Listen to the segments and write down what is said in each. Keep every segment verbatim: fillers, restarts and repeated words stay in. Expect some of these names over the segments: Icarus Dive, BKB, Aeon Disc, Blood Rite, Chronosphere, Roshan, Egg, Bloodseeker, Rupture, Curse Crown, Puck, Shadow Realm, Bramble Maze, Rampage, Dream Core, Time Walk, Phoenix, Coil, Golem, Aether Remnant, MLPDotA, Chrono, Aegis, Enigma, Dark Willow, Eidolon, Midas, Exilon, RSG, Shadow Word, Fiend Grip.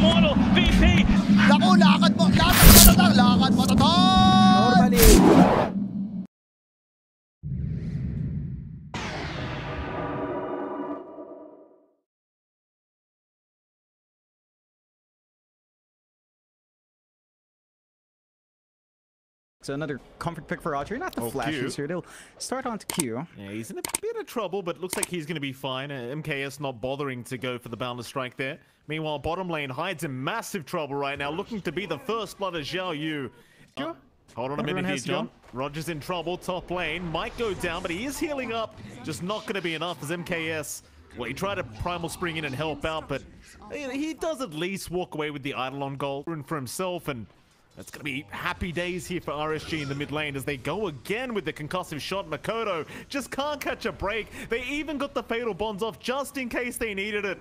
Mono, V P. Naku, lakad mo. Lakad mo. Lakad, lakad mo. Taton! Normally. So another comfort pick for Archer. Not the oh, flashes Q. here. They'll start on to Q. Yeah, he's in a bit of trouble, but looks like he's going to be fine. Uh, M K S not bothering to go for the Boundless Strike there. Meanwhile, bottom lane hides in massive trouble right now, looking to be the first blood of Xiao Yu. Uh, hold on a Everyone minute here, John. Roger's in trouble. Top lane might go down, but he is healing up. Just not going to be enough as M K S. Well, he tried to Primal Spring in and help out, but he does at least walk away with the Eidolon gold for himself, and it's going to be happy days here for R S G in the mid lane as they go again with the concussive shot. Makoto just can't catch a break. They even got the Fatal Bonds off just in case they needed it.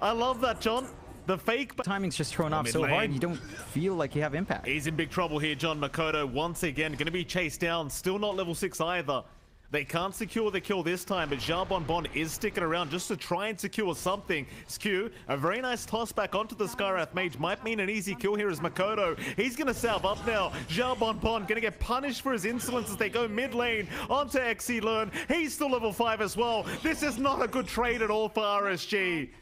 I love that, John. The fake timing's just thrown off so hard, you don't feel like you have impact. He's in big trouble here, John. Makoto once again going to be chased down. Still not level six either. They can't secure the kill this time, but Zha Bonbon is sticking around just to try and secure something. Skew, a very nice toss back onto the Skywrath Mage might mean an easy kill here as Makoto. He's going to salve up now. Zha Bonbon going to get punished for his insolence as they go mid lane onto X C Learn. He's still level five as well. This is not a good trade at all for R S G.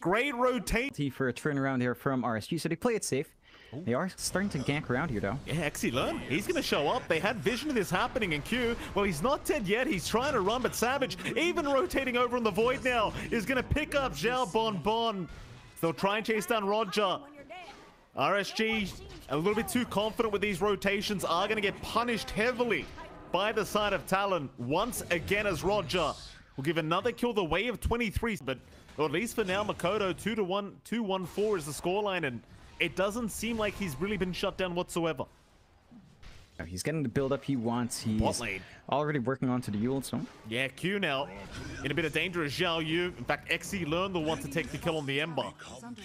Great rotate for a turnaround here from R S G, so they play it safe. Ooh. They are starting to gank around here, though. Yeah, X C Learn. He's going to show up. They had vision of this happening in Q. Well, he's not dead yet. He's trying to run, but Savage, even rotating over in the Void now, is going to pick up Zhao Bonbon. They'll try and chase down Roger. R S G, a little bit too confident with these rotations, are going to get punished heavily by the side of Talon once again as Roger will give another kill the way of twenty-three. But well, at least for now, Makoto, two to one, two one four is the scoreline, and it doesn't seem like he's really been shut down whatsoever. He's getting the build-up he wants. He's already working onto the Yule, so... Yeah, Q now in a bit of danger as Xiao Yu. In fact, X C Learn will want to take the kill on the Ember.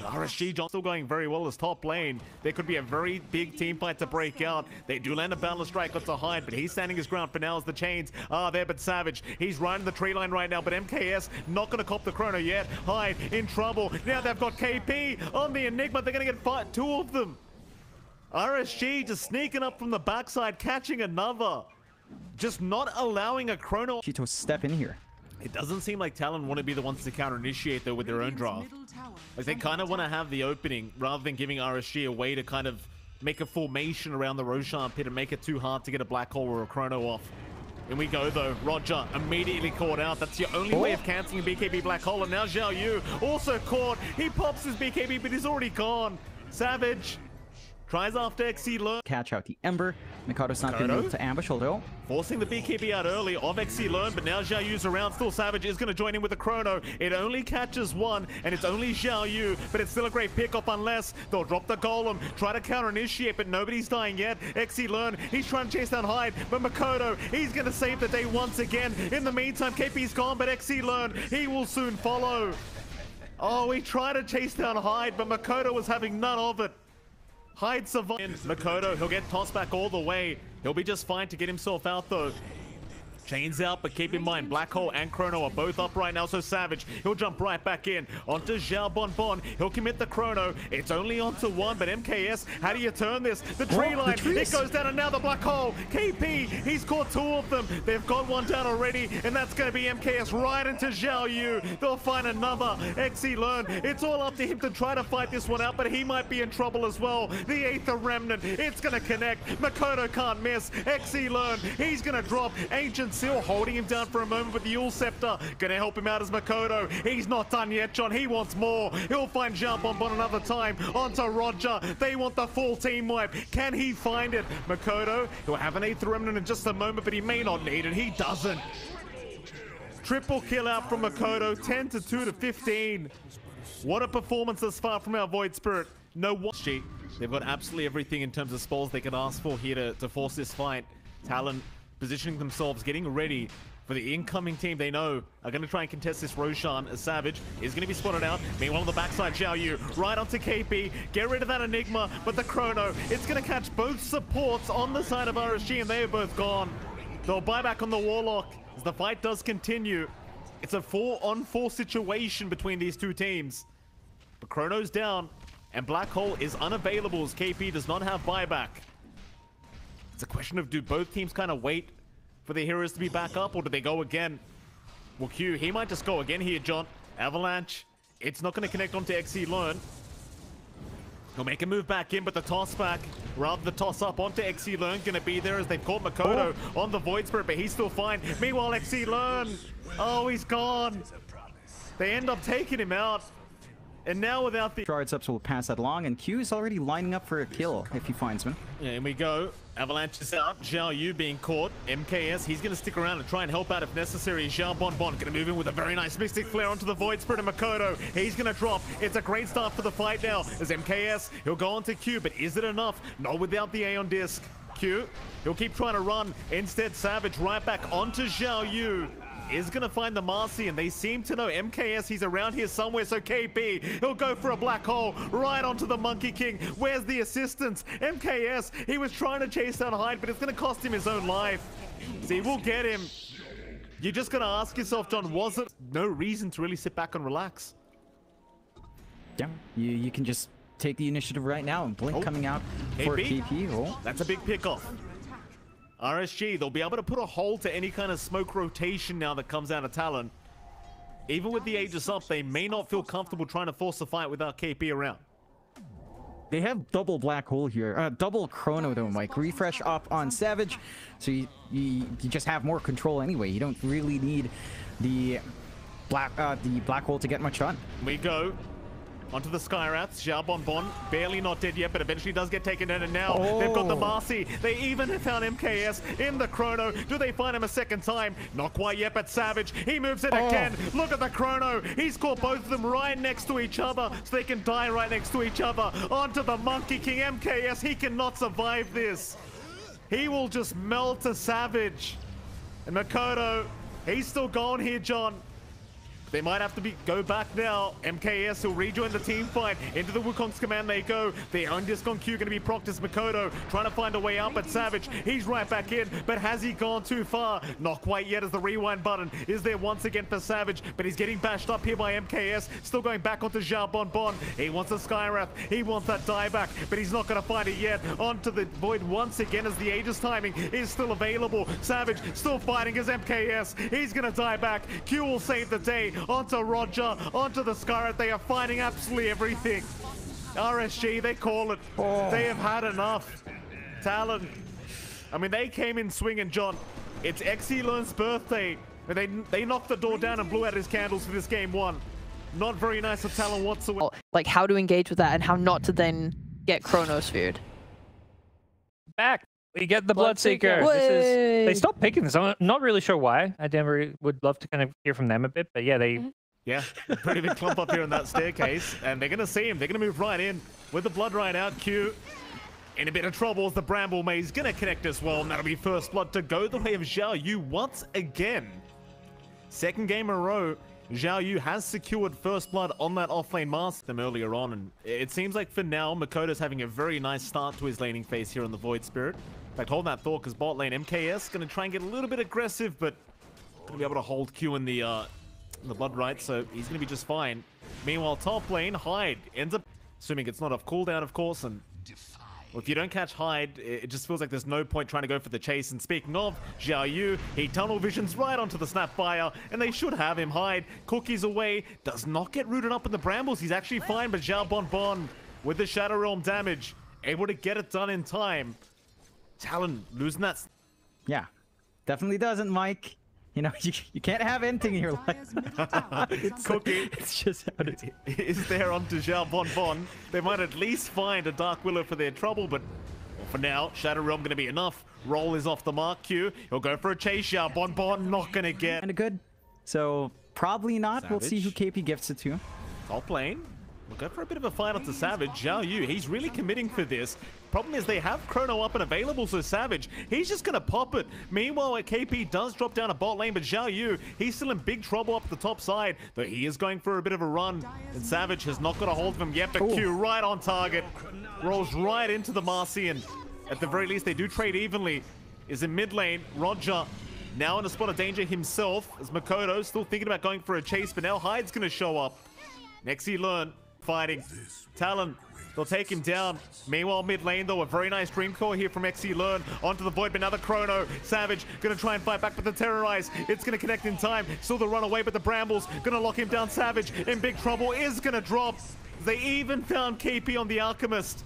R S G John still going very well as top lane. There could be a very big team fight to break out. They do land a Boundless Strike onto Hyde, but he's standing his ground for now as the chains are there, but Savage, he's right in the tree line right now, but M K S not going to cop the Chrono yet. Hyde in trouble. Now they've got K P on the Enigma. They're going to get fight two of them. R S G just sneaking up from the backside, catching another. Just not allowing a Chrono to step in here. It doesn't seem like Talon want to be the ones to counter-initiate, though, with their own draft. Like, they kind of want to have the opening rather than giving R S G a way to kind of make a formation around the Roshan pit and make it too hard to get a Black Hole or a Chrono off. In we go, though. Roger immediately caught out. That's the only oh. way of cancelling B K B Black Hole. And now Xiao Yu also caught. He pops his B K B, but he's already gone. Savage tries after X C Learn. Catch out the Ember. Mikado's not going to be able to ambush, although forcing the B K B out early of X C Learn, but now Xiao Yu's around. Still Savage is going to join in with the Chrono. It only catches one, and it's only Xiao Yu, but it's still a great pickup unless they'll drop the Golem. Try to counter-initiate, but nobody's dying yet. X C Learn, he's trying to chase down Hyde, but Makoto, he's going to save the day once again. In the meantime, K P's gone, but X C Learn, he will soon follow. Oh, he tried to chase down Hyde, but Makoto was having none of it. Hyde survives. Makoto, he'll get tossed back all the way. He'll be just fine to get himself out, though. Chains out, but keep in mind, Black Hole and Chrono are both up right now, so Savage, he'll jump right back in onto Zhao Bonbon. He'll commit the Chrono. It's only onto one, but M K S, how do you turn this? The tree line, it goes down, and now the Black Hole. K P, he's caught two of them. They've got one down already, and that's going to be M K S right into Xiao Yu. They'll find another. X C Learn, it's all up to him to try to fight this one out, but he might be in trouble as well. The Aether Remnant, it's going to connect. Makoto can't miss. X C Learn, he's going to drop. Ancient Seal holding him down for a moment with the Yule Scepter. Gonna help him out as Makoto. He's not done yet, John. He wants more. He'll find Zhao Bonbon another time. Onto Roger. They want the full team wipe. Can he find it? Makoto, he'll have an Aether Remnant in just a moment, but he may not need it. He doesn't. Triple kill out from Makoto. ten to two to fifteen. What a performance thus far from our Void Spirit. No one. They've got absolutely everything in terms of spells they can ask for here to, to force this fight. Talon positioning themselves, getting ready for the incoming team they know are going to try and contest this Roshan. A Savage is going to be spotted out. Meanwhile, on the backside, Xiao Yu right onto K P. Get rid of that Enigma, but the Chrono, it's going to catch both supports on the side of R S G, and they are both gone. They'll buy back on the Warlock as the fight does continue. It's a four-on-four situation between these two teams. But Chrono's down, and Black Hole is unavailable as K P does not have buyback. It's a question of, do both teams kind of wait for the heroes to be back up, or do they go again? Well, Q, he might just go again here, John. Avalanche, it's not going to connect onto X C Learn. He'll make a move back in, but the toss back, rather the toss up onto X C Learn, going to be there as they've caught Makoto oh. on the Void Spirit, but he's still fine. Meanwhile, X C Learn, oh, he's gone. They end up taking him out. And now without the Shard Subs will pass that along, and Q is already lining up for a kill if he finds one. Yeah, here we go. Avalanche is out. Xiao Yu being caught. M K S, he's going to stick around and try and help out if necessary. Xiao Bon Bon going to move in with a very nice Mystic Flare onto the Void Spirit, and Makoto, he's going to drop. It's a great start for the fight now as M K S, he'll go on to Q, but is it enough? Not without the Aeon Disc. Q, he'll keep trying to run. Instead, Savage right back onto Xiao Yu. Is going to find the Marcian. They seem to know M K S, he's around here somewhere, so K B, he'll go for a Black Hole right onto the Monkey King. Where's the assistance? M K S, he was trying to chase down Hyde, but it's going to cost him his own life. See, we'll get him. You're just going to ask yourself, John, was it no reason to really sit back and relax? Yeah, you, you can just take the initiative right now, and Blink oh. coming out for K B. Oh. That's a big pickoff. R S G, they'll be able to put a hold to any kind of smoke rotation now that comes out of Talon. Even with the Aegis up, they may not feel comfortable trying to force a fight without K P around. They have double Black Hole here, uh, double Chrono though, Mike. Refresh up on Savage, so you, you, you just have more control anyway. You don't really need the black uh, the Black Hole to get much done. We go. Onto the Skywrath, Xiao Bon Bon, barely not dead yet, but eventually does get taken in, and now oh. they've got the Marcy. They even have found M K S in the Chrono. Do they find him a second time? Not quite yet, but Savage, he moves it oh. again. Look at the Chrono. He's caught both of them right next to each other, so they can die right next to each other. Onto the Monkey King, M K S, he cannot survive this. He will just melt to Savage. And Makoto, he's still gone here, John. They might have to be go back now. M K S will rejoin the team fight. Into the Wukong's Command they go. The own Disc on Q going to be procced as Makoto trying to find a way out, but Savage, he's right back in. But has he gone too far? Not quite yet, as the rewind button is there once again for Savage, but he's getting bashed up here by M K S. Still going back onto Xiao Bon Bon. He wants a Skywrath. He wants that dieback, but he's not going to find it yet. Onto the Void once again as the Aegis timing is still available. Savage still fighting as M K S. He's going to die back. Q will save the day. Onto Roger, onto the Skywrath. They are fighting absolutely everything. R S G, they call it. Oh. They have had enough. Talon, I mean, they came in swinging, John. It's X C Learn's birthday. They, they knocked the door down and blew out his candles for this game one. Not very nice of Talon whatsoever. Like, how to engage with that and how not to then get Chronosphered. Back. We get the Bloodseeker. Blood this is, they stopped picking this. I'm not really sure why. I Denver would love to kind of hear from them a bit, but yeah, they... Yeah, pretty big clump up here on that staircase, and they're going to see him. They're going to move right in with the Blood Rite out. Q in a bit of trouble as the Bramble Maze going to connect as well, and that'll be first blood to go the way of Xiao Yu once again. Second game in a row, Xiao Yu has secured first blood on that offlane mask them earlier on, and it seems like for now, Makoto's having a very nice start to his laning phase here on the Void Spirit. In fact, hold that thought, because bot lane M K S going to try and get a little bit aggressive, but going to be able to hold Q in the uh, in the Blood Rite, so he's going to be just fine. Meanwhile, top lane, Hyde ends up, assuming it's not off cooldown, of course, and well, if you don't catch Hyde, it just feels like there's no point trying to go for the chase. And speaking of, Xiao Yu, he tunnel visions right onto the Snapfire, and they should have him. Hyde, cookies away, does not get rooted up in the Brambles. He's actually fine, but Xiao Bon Bon, with the Shadow Realm damage, able to get it done in time. Talon losing that. Yeah, definitely doesn't, Mike. You know, you, you can't have anything in your life. It's cooking. It's just how it is. Is there onto Xiao Bon Bon. They might at least find a Dark Willow for their trouble, but well, for now, Shadow Realm going to be enough. Roll is off the mark. Q, he'll go for a chase. Xiao Bon Bon not going to get. And a good. So probably not. Savage. We'll see who K P gives it to. Top lane. We'll go for a bit of a fight up to Savage. Xiao Yu, he's really committing for this. Problem is they have Chrono up and available, so Savage, he's just going to pop it. Meanwhile, K P does drop down a bot lane, but Xiao Yu, he's still in big trouble up the top side, though he is going for a bit of a run. And Savage has not got a hold of him yet, but Q right on target. Rolls right into the Marcian. At the very least, they do trade evenly. Is in mid lane. Roger now in a spot of danger himself, as Makoto still thinking about going for a chase, but now Hyde's going to show up. Next he learned. fighting. Talon, they'll take him down. Meanwhile, mid lane though, a very nice Dream Core here from X E Learn. Onto the Void, but another Chrono. Savage gonna try and fight back, but the Terrorize, it's gonna connect in time. Still the run away, but the Brambles gonna lock him down. Savage in big trouble, is gonna drop. They even found K P on the Alchemist.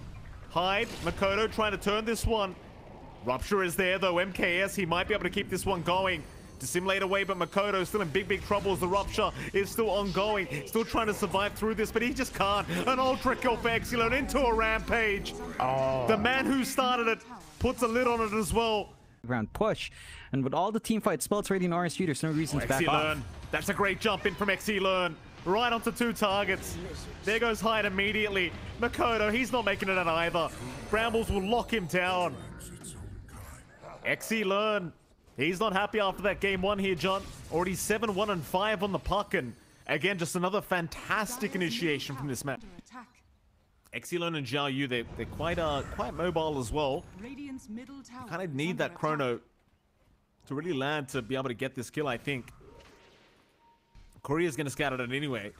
Hyde, Makoto trying to turn this one. Rupture is there though, M K S, he might be able to keep this one going. Dissimulate away, but Makoto still in big, big trouble as the Rupture is still ongoing. Still trying to survive through this, but he just can't. An ultra kill for Exilon into a Rampage. Oh. The man who started it puts a lid on it as well. Round push, and with all the teamfight spells ready in R S G, there's no reason to back off. That's a great jump in from Exilon. Right onto two targets. There goes Hyde immediately. Makoto, he's not making it out either. Brambles will lock him down. Exilon. He's not happy after that game one here, John. Already seven, one, and five on the puck. And again, just another fantastic initiation from this map. Exilon and Zhao Yu, they, they're quite uh, quite mobile as well. Kind of need that Chrono to really land to be able to get this kill, I think. Korea's going to scout at it anyway.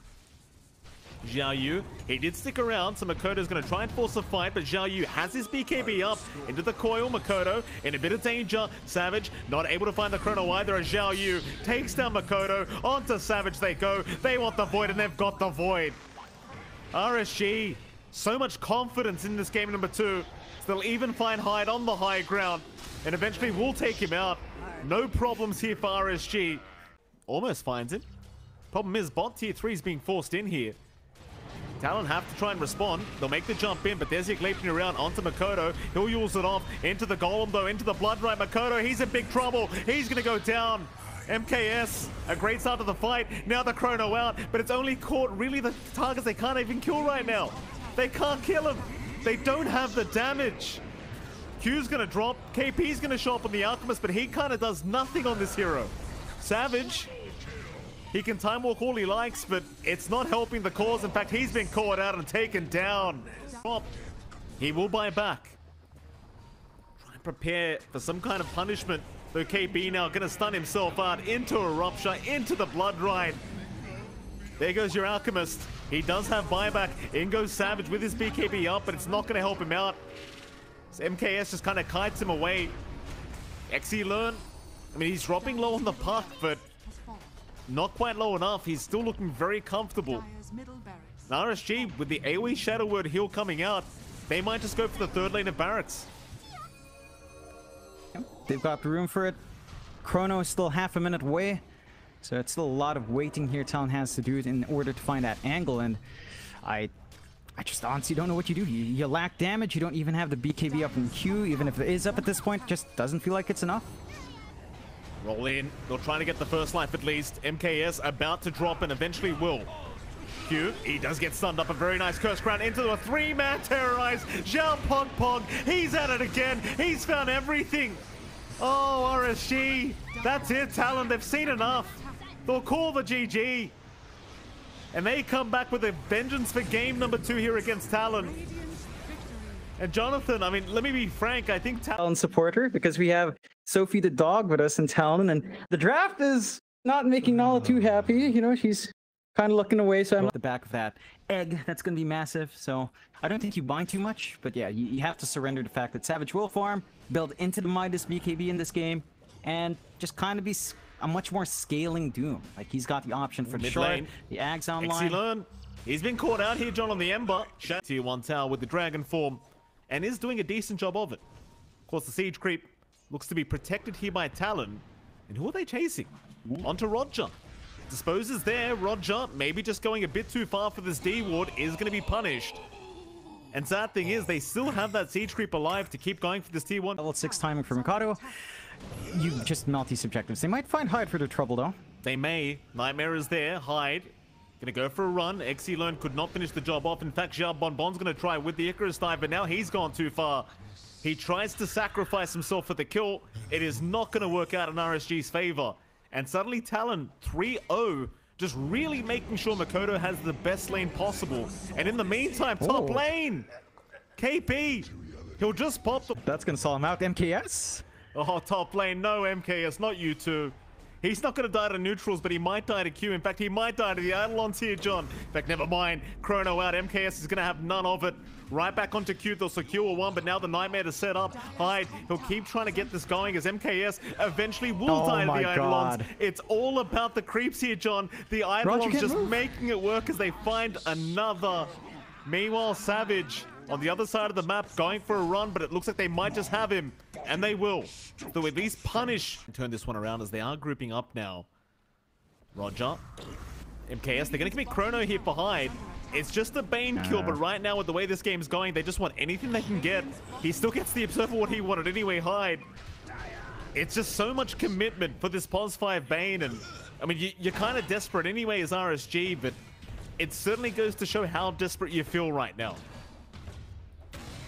Zhao Yu, he did stick around, so Makoto's going to try and force a fight, but Zhao Yu has his B K B up into the coil. Makoto in a bit of danger. Savage not able to find the Chrono either, as Zhao Yu takes down Makoto. Onto Savage they go. They want the Void, and they've got the Void. R S G, so much confidence in this game number two. So they'll even find Hyde on the high ground, and eventually will take him out. No problems here for R S G. Almost finds him. Problem is, bot tier three is being forced in here. Talon have to try and respond. They'll make the jump in, but there's the Igleeping around onto Makoto. He'll use it off. Into the Golem, though. Into the Blood Rite. Makoto, he's in big trouble. He's going to go down. M K S, a great start to the fight. Now the Chrono out, but it's only caught really the targets they can't even kill right now. They can't kill him. They don't have the damage. Q's going to drop. K P's going to show up on the Alchemist, but he kind of does nothing on this hero. Savage, he can time walk all he likes, but it's not helping the cause. In fact, he's been caught out and taken down. He will buy back. Try and prepare for some kind of punishment. Though K B now going to stun himself out into a Rupture, into the Blood Rite. There goes your Alchemist. He does have buyback. In goes Savage with his B K B up, but it's not going to help him out. So M K S just kind of kites him away. Exilon, I mean, he's dropping low on the puck, but not quite low enough. He's still looking very comfortable. Now R S G with the AoE Shadow Word heal coming out, they might just go for the third lane of barracks. They've got room for it. Chrono is still half a minute away, so it's still a lot of waiting here. Talon has to do it in order to find that angle, and I I just honestly don't know what you do. You, you lack damage. You don't even have the B K B up in Q. Even if it is up at this point, just doesn't feel like it's enough. Roll in. They're trying to get the first life at least. M K S about to drop and eventually will. Q, he does get stunned up. A very nice Curse Crown into a three-man Terrorize. Zhao Pog Pog, he's at it again. He's found everything. Oh, R S G. That's it, Talon. They've seen enough. They'll call the G G. And they come back with a vengeance for game number two here against Talon. And Jonathan, I mean, let me be frank, I think Talon supporter, because we have Sophie the dog with us in Talon, and the draft is not making Nala too happy. You know, she's kind of looking away, so I'm at the back of that egg. That's going to be massive, so I don't think you bind too much, but yeah, you, you have to surrender the fact that Savage will farm, build into the Midas B K B in this game, and just kind of be a much more scaling Doom. Like, he's got the option for the short, the Ag's online. X E Learn, he's been caught out here, John, on the Ember. Tier one Tower with the Dragon Form, and is doing a decent job of it. Of course, the Siege Creep looks to be protected here by Talon. And who are they chasing? Onto Roger. Disposes there. Roger, maybe just going a bit too far for this D ward, is going to be punished. And sad thing is, they still have that Siege Creep alive to keep going for this T one. Level six timing for Mikado. You just multi subjectives. They might find Hyde for their trouble, though. They may. Nightmare is there. Hyde gonna go for a run. X E Learn could not finish the job off. In fact, Xiao Bonbon's gonna try with the Icarus dive, but now he's gone too far. He tries to sacrifice himself for the kill. It is not gonna work out in R S G's favor. And suddenly Talon three oh, just really making sure Makoto has the best lane possible. And in the meantime, top oh. lane, K P, he'll just pop the... That's gonna stall him out, M K S? Oh, top lane, no M K S, not you two. He's not going to die to neutrals, but he might die to Q. In fact, he might die to the Eidolons here, John. In fact, never mind. Chrono out. M K S is going to have none of it. Right back onto Q. They'll secure one, but now the Nightmare to set up. Hyde, he'll keep trying to get this going as M K S eventually will oh die to the Eidolons. God. It's all about the creeps here, John. The Eidolons just move. making it work as they find another. Meanwhile, Savage on the other side of the map going for a run, but it looks like they might just have him. And they will. They'll at least punish and turn this one around as they are grouping up now. Roger. M K S, they're going to commit Chrono here for Hyde. It's just a Bane kill, but right now with the way this game's going, they just want anything they can get. He still gets the Observer what he wanted anyway, Hyde. It's just so much commitment for this P O S five Bane, and I mean, you, you're kind of desperate anyway as R S G, but it certainly goes to show how desperate you feel right now.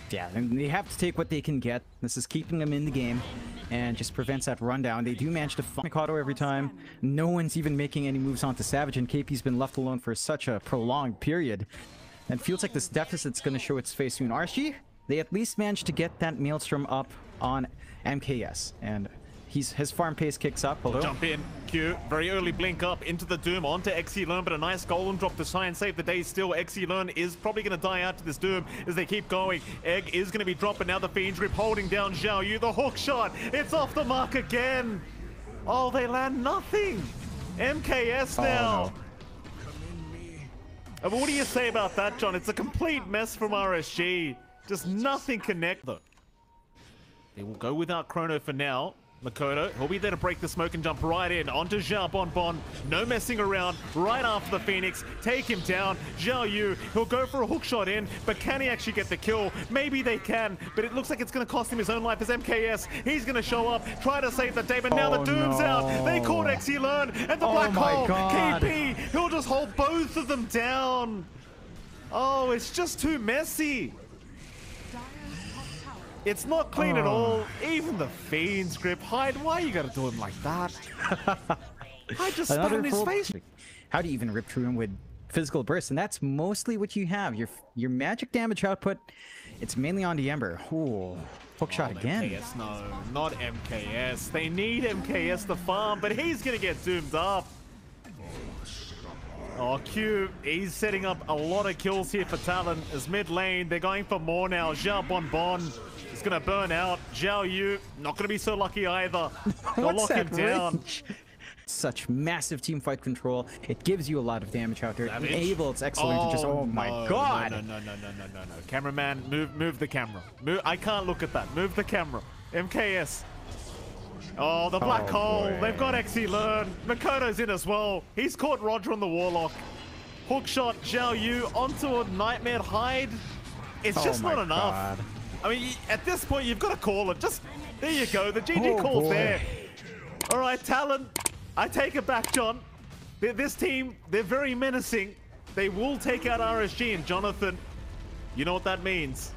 Yeah, and they have to take what they can get. This is keeping them in the game and just prevents that rundown. They do manage to find Mikado every time. No one's even making any moves onto Savage, and K P's been left alone for such a prolonged period. And feels like this deficit's going to show its face soon. R S G, they at least managed to get that Maelstrom up on M K S. And he's, his farm pace kicks up. Hello. Jump in. Q, very early blink up into the Doom, onto X E Learn, but a nice Golem drop to try and save the day still. X E Learn is probably going to die out to this Doom as they keep going. Egg is going to be dropping now. The Fiend Grip holding down Xiao Yu. The hook shot, it's off the mark again. Oh, they land nothing. M K S now. Oh, no. I mean, what do you say about that, John? It's a complete mess from R S G. Just nothing connect though. They will go without Chrono for now. Makoto, he'll be there to break the smoke and jump right in onto Zhao Bonbon. No messing around, right after the Phoenix. Take him down. Zhao Yu, he'll go for a hook shot in, but can he actually get the kill? Maybe they can, but it looks like it's going to cost him his own life as M K S. He's going to show up, try to save the day, but now oh, the Doom's no. out. They caught X E Learn and the oh Black Hole. God. K P, he'll just hold both of them down. Oh, it's just too messy. It's not clean oh. at all. Even the Fiend's Grip. Hyde, why you gotta do him like that? I just spat in his face. How do you even rip through him with physical burst? And that's mostly what you have. Your your magic damage output, it's mainly on the Ember. Ooh, hook shot oh, again. M K S, no, not M K S. They need M K S to farm, but he's gonna get zoomed up. Oh, Q, he's setting up a lot of kills here for Talon. As mid lane, they're going for more now. Zhao Bonbon. It's going to burn out. Zhao Yu, not going to be so lucky either. They'll lock him down. Such massive team fight control. It gives you a lot of damage out there. Savage. Enable, it's excellent. Oh, just, oh no, my god. No, no, no, no, no, no, no, no. Cameraman, move move the camera. Move, I can't look at that. Move the camera. M K S. Oh, the Black oh, Hole. Boy. They've got X E Learn. Makoto's in as well. He's caught Roger on the Warlock. Hookshot, Zhao Yu onto a Nightmare Hyde. It's oh just not enough. God. I mean, at this point, you've got to call it. Just, there you go. The G G oh call's boy. there. All right, Talon. I take it back, John. They're, this team, they're very menacing. They will take out R S G and Jonathan. You know what that means.